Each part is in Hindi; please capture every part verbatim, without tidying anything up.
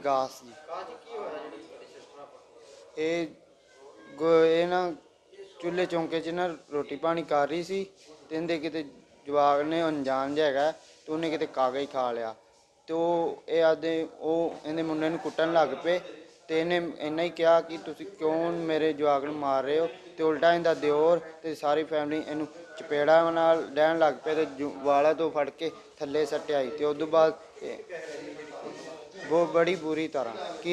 विकास जी ए ना चूल्हे चौंके च ना रोटी पानी कर रही सी ते इंदे किते जवाक ने अनजान जिहा हैगा तो उन्हें किते कागज खा लिया तो ये आदे वो इन्हें मुंडे नूं कुट्टन लग पे तो इन्हें इन्ना ही कहा कि तुसीं क्यों मेरे जवाक नूं मार रहे हो तो उल्टा इन्दा दिओर ते सारी फैमिली इन्हूं चपेड़ा नाल डैन लग पे तो वाला तो फड़ के थल्ले सट्ट आई तो उदों बाद बहुत बड़ी बुरी तरह कि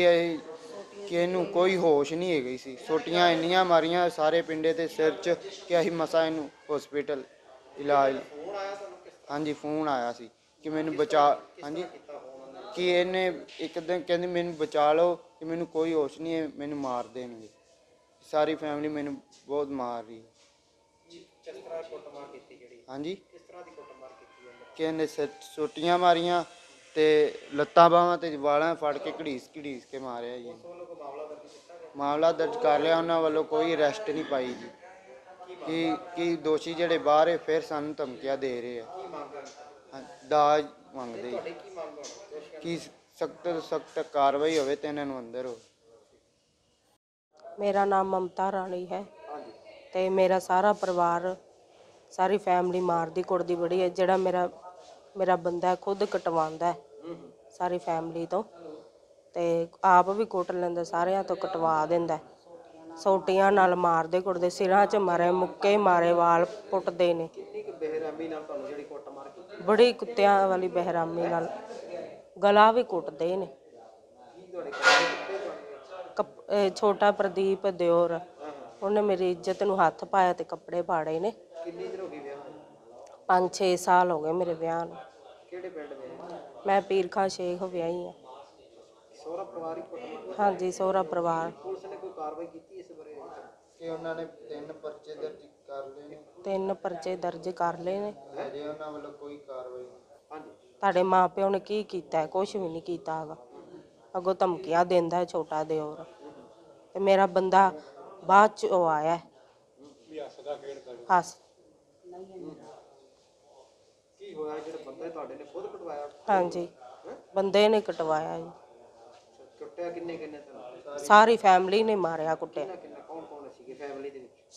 कि इनू कोई होश नहीं है गई सी सोटियां इन्नियां मारियां सारे पिंडे ते सिर च कि असीं मसा इनू हॉस्पिटल इलाज हाँ जी फोन आया सी कि मैनू बचा हाँ जी कि इन्हें एक दिन कहंदी मैनू बचा लो कि मैनू कोई होश नहीं है मैनू मार देणगे सारी फैमिली मैनू बहुत मार रही हाँ जी कि सोटियां मारियां ते लत्तां बाहां ते वालां फड़ के घड़ीस घड़ीस के मारिया जी मामला दर्ज कर लिया उन्होंने वालों कोई अरैसट नहीं पाई जी कि कि दोषी जिहड़े बाहर है फिर सानूं धमकियां दे रहे हैं दाज मंगदे कि सख्त सख्त कार्रवाई होवे ते इन्हां नूं अंदर हो। मेरा नाम ममता रानी है ते मेरा सारा परिवार सारी फैमिली मारदी कुटदी बड़ी है जिहड़ा मेरा मेरा बंदा खुद कटवांदा है सारी फैमिली तो ते आप भी कुट लैंदा सारियां तो कटवा दिंदा सोटियां नाल मारदे कुटदे सिरां च मारे मुक्के मारे वाल पुटदे ने बड़ी कुत्तियां वाली बेहरामी नाल गला भी कुटदे ने छोटा प्रदीप दिओर उन्हें मेरी इज्जत नूं हत्थ पाया ते कपड़े फाड़े ने पाँच छे साल हो गए मेरे ब्याह नूं मैं पीर खां शेख व्याही हूँ हाँ जी सोहरा परिवार तीन परचे दर्ज कर ले ने तुहाडे माँ प्यो ने की कीता है कुछ भी नहीं कीता हैगा अगों धमकियां देंदा है छोटा देवर ते मेरा बंदा बाद च ओ आया हस हाँ जी बंदे ने कटवाया जी सारी फैमिली ने मारिया कुटिया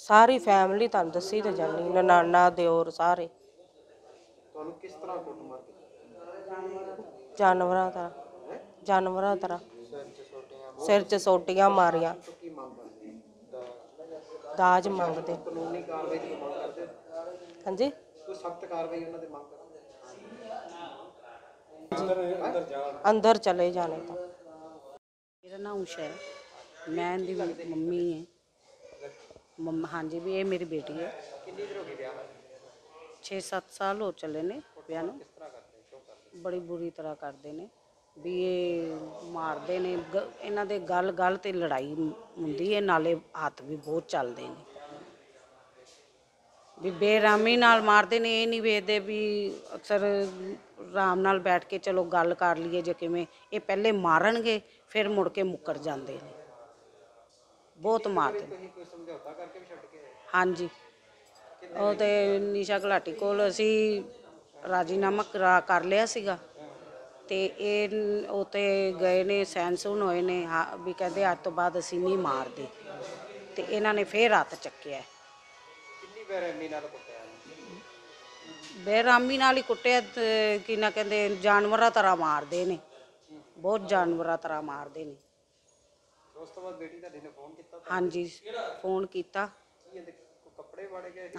सारी फैमिली तुहानूं दस्सी ते जानी ननाना देओर सारे जानवरां तरह जानवरां तरह सिर च सोटियां मारिया दाज मंगदे हाँ जी अंदर चले जाने था। मेरा नाम उषा है मैं इनकी मम्मी है मम्मा हाँ जी भी ये मेरी बेटी है छे सत साल हो चले ने बड़ी बुरी तरह करते ने भी ये मारते ने इन्हां दे गल गल ते लड़ाई हुंदी है नाले हाथ भी बहुत चलते हैं भी बेरामी नाल मारते ने ये नहीं वेखते भी अक्सर आराम नाल बैठ के चलो गल कर लीए जे किवें ये पहले मारनगे फिर मुड़ के मुकर जाते हैं बहुत मारते हाँ जी वो तो निशा घलाटी कोल असी राजीनामा करा कर लिया सीगा ते ओ ते गए ने सैन सून होए ने हाँ भी कहते अज तो बाद असी नहीं मारते तो इन्हों ने फिर हत्थ चक्या बेरामी नाल ही कुटिया कि ना कहते जानवर तरह मारते ने बहुत जानवर तरह मारते ने हाँ जी फोन किया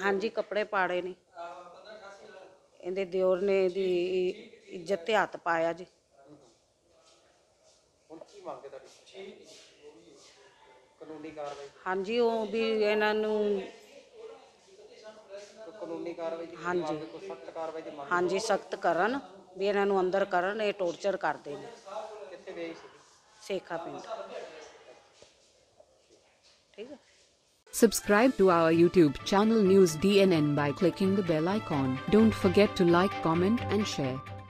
हाँ जी कपड़े पाड़े ने इहदे दिओर ने दी इज्जत ते हत्थ पाया जी हाँ जी वो भी इन्हां नूं हाँ जी हाँ जी सख्त करन भी इन्हां नूं अंदर करन ये टोर्चर करते हैं सेखा पिंड ठीक है। Subscribe to our YouTube channel News D N N by clicking the bell icon. Don't forget to like, comment and share.